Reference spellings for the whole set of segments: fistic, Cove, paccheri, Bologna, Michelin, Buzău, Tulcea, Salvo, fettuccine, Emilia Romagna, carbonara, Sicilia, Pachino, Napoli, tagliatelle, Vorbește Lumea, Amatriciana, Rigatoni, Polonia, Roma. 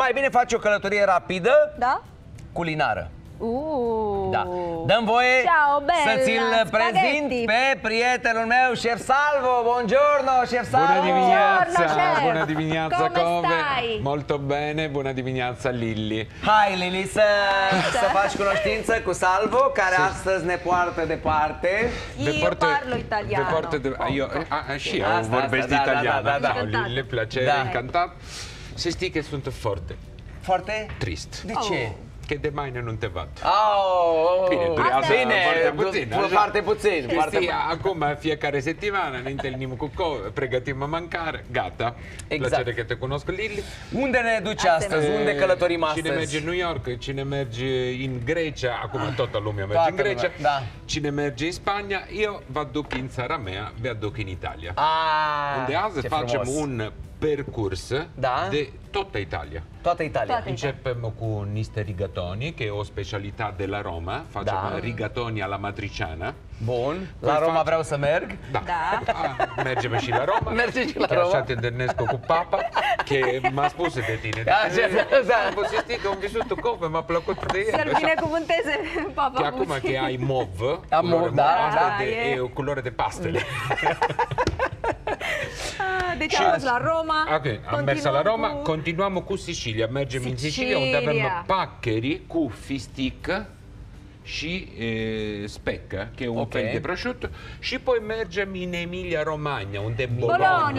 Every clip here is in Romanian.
Mai bine faci o călătorie rapidă, da? Culinară. Da. Dăm voie să ți-l prezint pe prietenul meu, șef Salvo. Buongiorno, șef Salvo. Bună dimineața, bună dimineața, Cove. Molto bene, bună dimineața, Lilli. Hai, Lilli, să faci cunoștință cu Salvo, care astăzi ne poartă departe. Eu parlo italiano. Și eu vorbesc italiană. Lilli, plăcere, incantat. Să știi că sunt foarte, foarte trist. De ce? Că de mâine nu te văd. Bine, durează foarte puțin. Acum, fiecare săptămână ne întâlnim cu Cove, pregătim a mâncare, gata. Plăcere că te cunosc, Lilli. Unde ne duci astăzi? Unde călătorim astăzi? Cine merge în New York, cine merge în Grecia, acum toată lumea merge în Grecia, cine merge în Spania, eu vă duc în țara mea, vă duc în Italia. Unde azi facem un percurs de toată Italia. Toată Italia. Începem cu niște rigatoni, che è o specialità della Roma. Facciamo rigatoni alla Amatriciana. Bun. La Roma vreau să merg. Da. Mergem și la Roma. Mergem și la Roma. Așa te întâlnesc cu papa, che m-a spus de tine. Da. Să știi că am văzut tu Cove, m-a plăcut de el. Să-l binecuvânteze papa. Că acum că ai mov, e o culoare de pastele. Deci am mers la Roma. Am mers la Roma, continuăm cu Sicilia. Mergem în Sicilia, unde avem paccheri cu fistic și specă, che è un fel de prosciutto. Și poi mergem în Emilia Romagna, unde Bologna,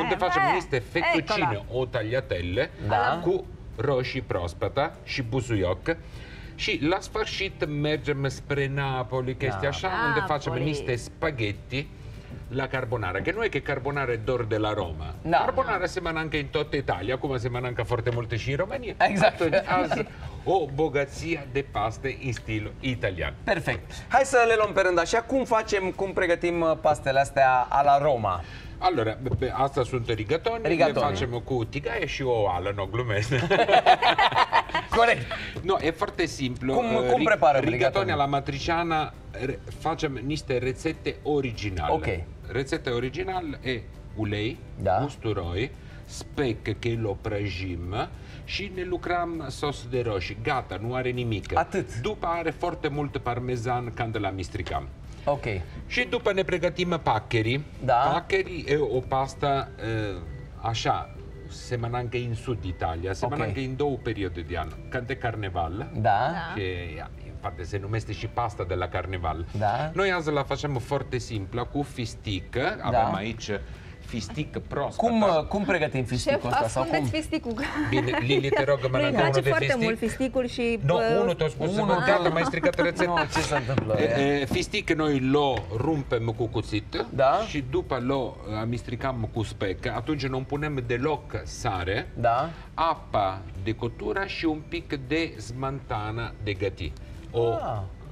unde facem niște fettuccine o tagliatelle cu roșii proaspătă și busuioc. Și la sfârșit mergem spre Napoli, chestia așa, unde facem niște spaghetti la carbonara, che non è che carbonara è d'oro della Roma. Carbonara semana anche in tutta Italia, come semana anche forte molte in Romania. Esatto. O bogăție de paste în stil italian. Perfect. Hai să le luăm pe rând așa. Cum facem, cum pregătim pastele astea alla Roma? Allora, astea sunt rigatoni, le facem cu tigaie și ouă, nu glumesc. Corect. No, e foarte simplu. Cum preparăm rigatoni alla Amatriciana? Facem niște rețete originale. Ok. Rețete originale e ulei, usturoi, spec che lo prăjim și ne lucrăm sos de roșii. Gata, nu are nimic. Atât. După are foarte mult parmezan când la mistricam. Ok. Și după ne pregătim paccheri. Paccheri e o pasta așa, semana anche in sud Italia, semana anche in două perioade de an. Când e carneval. Infatti se numește și pasta de la carneval. Noi azi la facem foarte simplă cu fistic. Avem aici fistic prost. Cum pregătim fisticul ăsta? Șef, ascundeți fisticul. Bine, Lilli, te rog, mănâncă unul de fistic. Noi îmi place foarte mult fisticul și... Nu, unul te-a spus să mâncă, m-ai stricat rețeta. Nu, ce se întâmplă? Fistic noi lo rumpem cu cuțit și după lo mistricam cu specă. Atunci nu punem deloc sare, apa de cotură și un pic de smantană de gătit.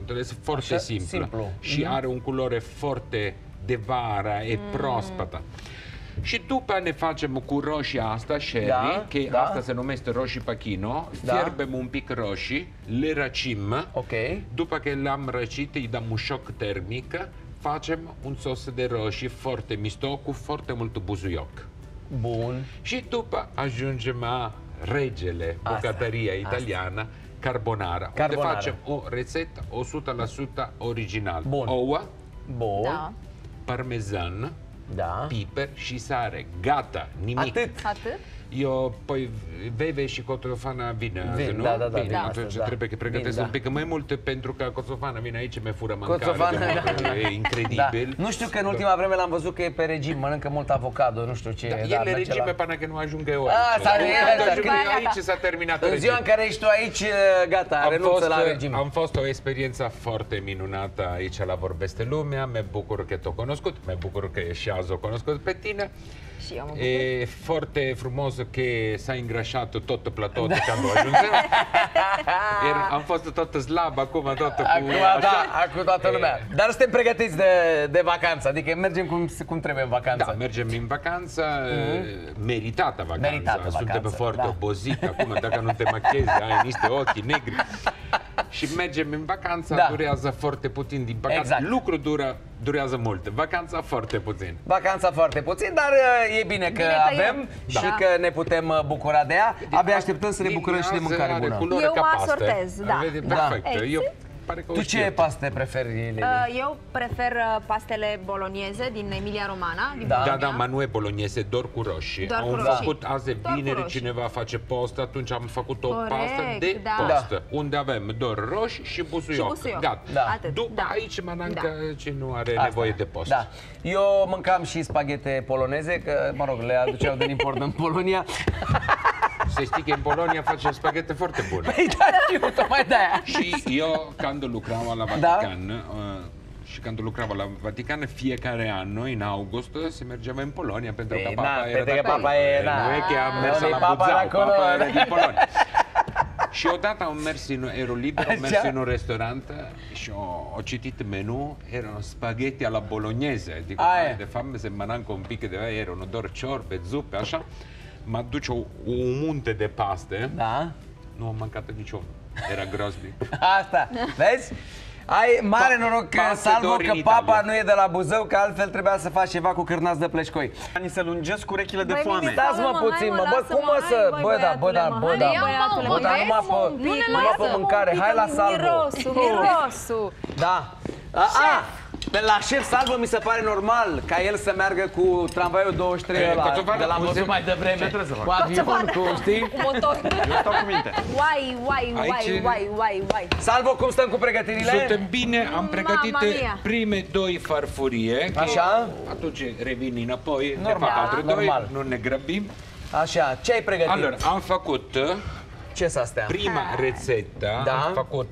Înțeles? Foarte simplu. Și are un culoare foarte de vară, e proaspătă. Și după ne facem cu roșia asta, sherry, che asta se numește roșii pachino, fierbem un pic roșii, le răcim, după că le-am răcit, îi dăm un șoc termic, facem un sos de roșii foarte misto, cu foarte mult buzuioc. Bun. Și după ajungem la regele, bucătăria italiană, carbonara, unde facem o rețetă 100% original. Ouă, parmezan, piper și sare. Gata, nimic. Atât? Eu, păi, veve și cotofana vine, nu? Bine, atunci trebuie că pregătesc un pic mai mult, pentru că cotofana vine aici, mi-e fură mâncare, e incredibil. Nu știu că în ultima vreme l-am văzut că e pe regim, mănâncă mult avocado, nu știu ce. El e regime până când nu ajungă eu aici. S-a terminat. În ziua în care ești tu aici, gata, renunță la regim. Am fost o experiență foarte minunată aici la Vorbește Lumea, mă bucur că te-o cunoscut, mă bucur că și azi o cunoscut pe tine. E foarte frumos că s-a îngrășat tot platoul de când o ajungem. Am fost tot slab, acum cu toată lumea. Dar suntem pregătiți de vacanță, adică mergem cum trebuie în vacanță. Da, mergem în vacanță, meritată vacanță. Suntem foarte obosit acum, dacă nu te machezi, ai niște ochi negri. și mergem în vacanță, da. Durează foarte puțin din păcate. Exact. Lucru durează mult. Vacanța foarte puțin. Vacanța foarte puțin, dar e bine că avem și că ne putem bucura de ea. Abia așteptăm să ne bucurăm și de mâncare bună. Eu mă asortez, da. Perfect. Tu ce paste preferi? Eu prefer pastele bolognese din Emilia Romana. Da, ma nu e bolognese, doar cu roșii. Am făcut azi vineri, cineva face post, atunci am făcut o pastă de post, unde avem doar roșii și busuioc. După aici mănâncă ce nu are nevoie de post. Eu mâncam și spaghete poloneze, că mă rog, le aduceau din import în Polonia. Să știi că în Polonia facem spaghete foarte bune. Păi da, știu, tocmai de-aia. Și eu, când lucram la Vatican, fiecare an, noi, în august, se mergeam în Polonia, pentru că papa era... Nu e că am mers la Buzău, papa era din Polonia. Și odată am mers în un restaurant și au citit menu, erano spaghetti alla bolognese. Dic, de fapt, se mănâncă un pic de aia, erano doar ciorbe, zupe, așa. Mă aduce un munte de paste. Da. Nu am mâncat niciodată. Era groaznic. Asta, vezi? Ai mare noroc, Salvo, că papa nu e de la Buzău, că altfel trebuia să faci ceva cu cârnați de pleșcoi. Ni se lungesc urechile de foame. Stați-mă puțin, mă, bă, cum mă să... Bă, da, mâncare, hai la Salvo. Mirosul. Da. De la șef Salvo mi se pare normal ca el să meargă cu tramvaiul 23 de la Buzău mai devreme. Cu avionul, cu, știi? Eu stau cu minte. Uai. Salvo, cum stăm cu pregătirile? Suntem bine, am pregătit prime doi farfurie. Așa? Atunci revin înapoi, ne fac 4-2, nu ne grăbim. Așa, ce ai pregătit? Alor, am făcut... Prima rețetă am făcut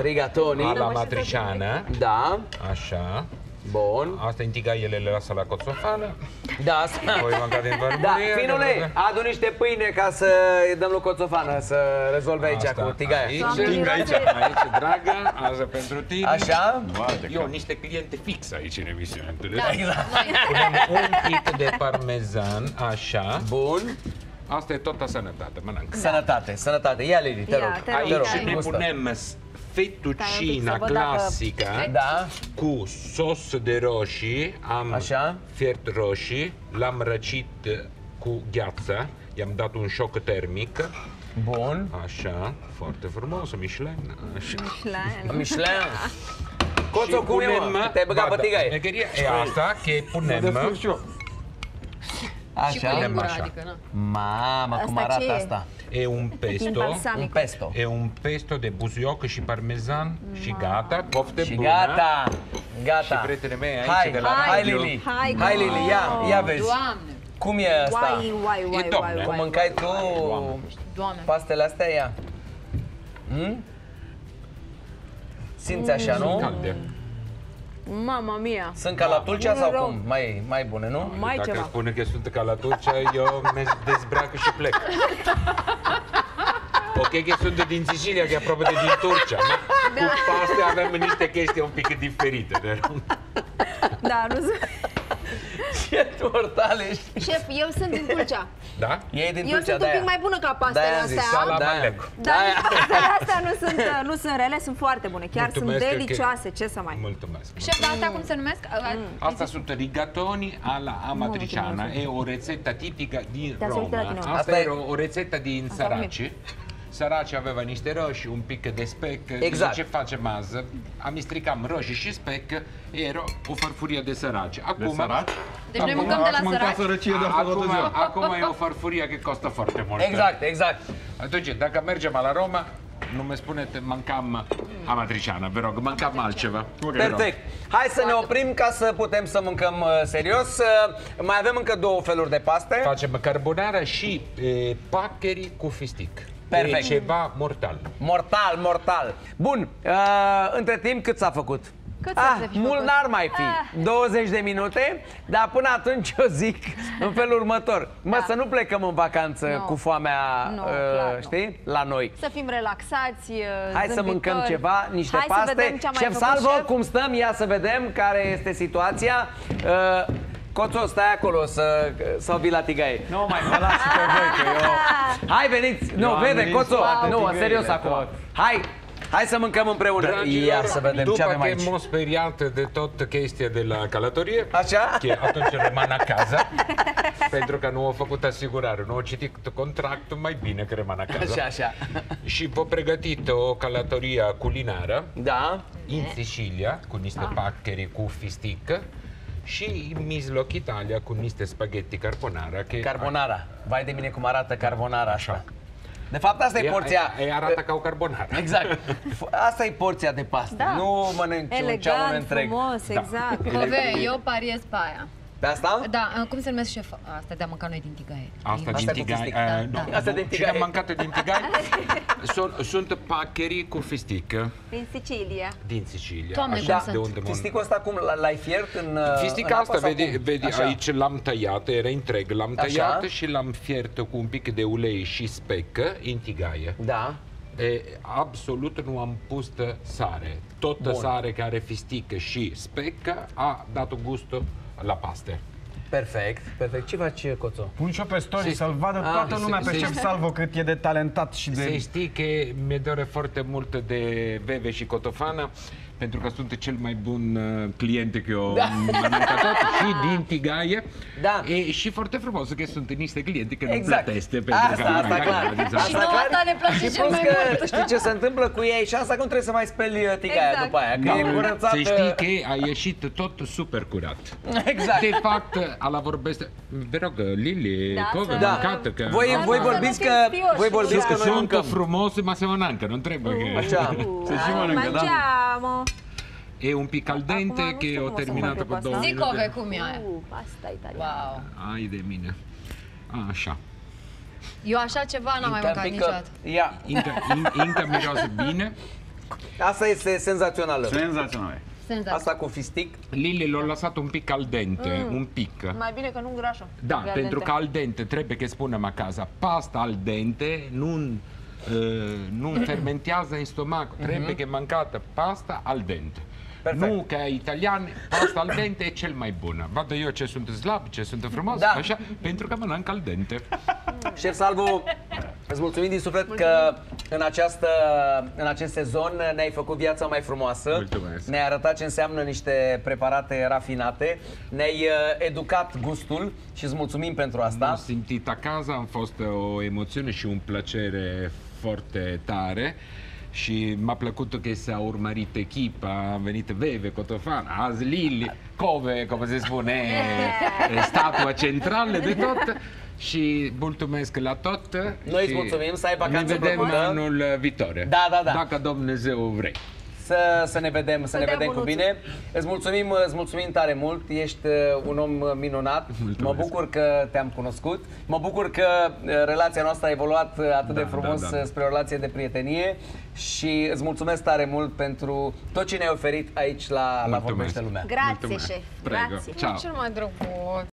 rigatoni alla amatriciana. Da. Așa. Bun. Asta intigaile le lasă la coțofană. Da. Voi mânca din farfurie. Da, finule, adu niște pâine ca să dăm lui coțofană să rezolve aici cu tigaia. Aici, dragă, asta pentru tine. Așa. Eu niște cliente fix aici în emisiune, înțelegi? Exact. Un pic de parmezan, așa. Bun. Asta e toată sănătate, mănânc. Sănătate, sănătate. Ia, Lili, te rog. Aici ne punem fettuccina clasică cu sos de roșii. Am fiert roșii, l-am răcit cu gheață, i-am dat un șoc termic. Bun. Așa, foarte frumos, Michelin. Michelin. Coțo, cum e, mă? Te-ai băgat pe tigaie. E asta, că punem... Așa, adică, mamă, cum arată asta? E un pesto, e un pesto de buzioc și parmezan și gata, poftă bună. Gata. Și prietenii mei aici de la radio. Hai Lili, ia vezi. Cum e asta? E doamne. Cum mâncai tu pastele astea, ia. Simți așa, nu? Mama mia! Sunt ca la Tulcea sau cum? Mai bune, nu? Dacă spune că sunt ca la Tulcea, eu mă dezbrac și plec. Ok, că sunt din Sicilia, că aproape din Turcia. Cu paste avem niște chestii un pic diferite. Da, nu sunt... Ce tortale ești! Șef, eu sunt din Tulcea. Da? Eu sunt un pic mai bună ca pastele astea. Dar pastele astea nu sunt rele, sunt foarte bune. Chiar sunt delicioase, ce să mai... Mulțumesc! Șef, dar asta cum se numesc? Asta sunt rigatoni alla amatriciana. E o rețetă tipică din Roma. Asta e o rețetă din săraci. Săracii aveva niște roșii, un pic de spec. Exact. Ce facem azi? Amestecam roșii și spec, era o farfurie de săraci. Deci noi mâncăm de la săraci. Acum e o farfurie care costă foarte mult. Exact. Atunci, dacă mergem la Roma, nu mi spuneți, mâncam amatriciana, vă rog, mâncam altceva. Perfect. Hai să ne oprim ca să putem să mâncăm serios. Mai avem încă două feluri de paste. Facem carbonara și paccheri cu fistic. Perfect. E ceva mortal. Mortal. Bun, între timp cât s-a făcut? Mult n-ar mai fi. 20 de minute, dar până atunci eu zic în felul următor. Să nu plecăm în vacanță cu foamea, știi, la noi. Să fim relaxați, hai să mâncăm ceva, niște paste. Șef Salvo, cum stăm? Ia să vedem care este situația. Coțo, stai acolo sau vii la tigaie. Nu, mai mă las și pe voi, că eu... Hai, veniți! Nu, vede, Coțo! Nu, serios acum. Hai! Hai să mâncăm împreună. Dragilor, ia să vedem după ce avem aici. După că m-am speriat de tot chestia de la călătorie, așa? Că atunci rămân acasă, pentru că nu au făcut asigurare, nu au citit contractul, mai bine că rămân acasă. Așa, așa. Și v-am pregătit o călătorie culinară, da, în Sicilia, cu niște paccheri cu fistic. Și în mijloc Italia cu niște spaghetti carbonara. Carbonara. Vai de mine cum arată carbonara așa. De fapt asta e porția. E arată ca o carbonara. Exact. Asta e porția de pastă. Da. Nu mănânci cealaltă întreg. Frumos, exact. Da. Cove, eu pariez pe aia. Pe asta? Da, cum se numesc șef? Asta de-a mâncat noi din tigaie. Asta din tigaie. Asta din tigaie. Am mâncat din tigaie. Sunt paccheri cu fistic. Din Sicilia. Din Sicilia. Toamne, cum fisticul ăsta cum l-ai fiert în fistica asta, vedi, aici l-am tăiat, era întreg, l-am tăiat și l-am fiert cu un pic de ulei și specă în tigaie. Da. Absolut nu am pus sare. Tot sare care fistică și specă a dat gustul la paste. Perfect, perfect. Ce faci, Coțo? Pun și-o pe story, să-l vadă toată lumea pe chef Salvo cât e de talentat și de... Se știe că mi-e dore foarte mult de Veve și Cotofană, pentru că sunt cel mai bun client că eu mănâncat și din tigaie. Da. Și foarte frumos că sunt niște cliente care nu plăteste pentru că asta clar. Și nouă ta ne place cel mai mult. Știi ce se întâmplă cu ei și asta că nu trebuie să mai speli tigaia după aia, că e curățată. Se știe că a ieșit tot super curat. Exact. De fapt, ala vorbește, vă rog, Lili, Cove, mâncată că... Voi vorbiți că noi mâncăm. Sunt frumos, ma se mănâncă, nu trebuie că... Așa. Se și mănâncă, da? E un pic al dente, că e o terminată cu 2 minute. Zic, Cove, cum e aia? Pasta italiană. Ai de mine. Așa. Eu așa ceva n-am mai mâncat niciodată. Ia. Inca miroase bine. Asta este senzațională. Senzațională. Asta cu fistic. Lili l-a lăsat un pic al dente, un pic. Mai bine că nu îngrașă. Da, pentru că al dente, trebuie că spunem acasă, pasta al dente, nu fermentează în stomac. Trebuie că mâncată pasta al dente. Perfect. Nu, că italian, pasta al dente e cel mai bună. Vadă eu ce sunt slab, ce sunt frumos, așa, pentru că mănânc al dente. Șef Salvo, îți mulțumim din suflet că în acest sezon ne-ai făcut viața mai frumoasă. Ne-ai arătat ce înseamnă niște preparate rafinate. Ne-ai educat gustul și îți mulțumim pentru asta. Am simțit acasă, am fost o emoțiune și un plăcere foarte tare. Și m-a plăcut că s-a urmărit echipa, a venit Veve, Cotofan, azi Lili, Cove, cum se spune, statua centrală de tot. Și mulțumesc la tot. Noi îți mulțumim, să ai vacanță plăcută. Ne vedem anul viitor, dacă Dumnezeu vrei. Să ne vedem, să ne vedem cu bine. Îți mulțumim tare mult, ești un om minunat. Mă bucur că te-am cunoscut. Mă bucur că relația noastră a evoluat atât de frumos spre o relație de prietenie. Și îți mulțumesc tare mult pentru tot ce ne-ai oferit aici la Vorbește Lumea. Grație, șef. Grație. Ciao.